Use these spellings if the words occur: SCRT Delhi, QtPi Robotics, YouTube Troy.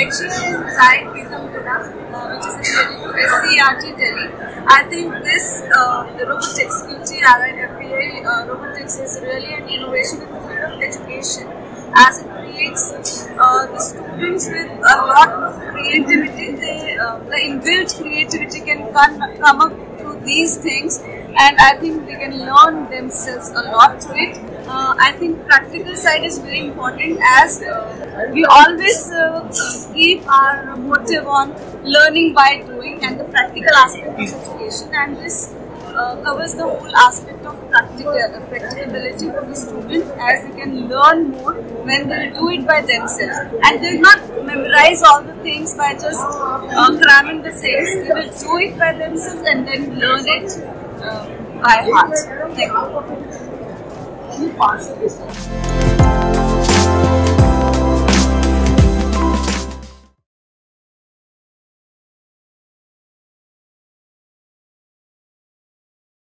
directional scientism product, which is related to SCRT Delhi. I think this the robotics, QTRNFPA robotics is really an innovation in the field of education, as it creates the students with a lot of creativity. The inbuilt creativity can come up through these things, and I think they can learn themselves a lot through it. I think practical side is very important, as we always keep our motive on learning by doing and the practical aspect of education, and this covers the whole aspect of practicability for the student, as they can learn more when they do it by themselves, and they will not memorize all the things by just cramming the things. They will do it by themselves and then learn it by heart. Thank you.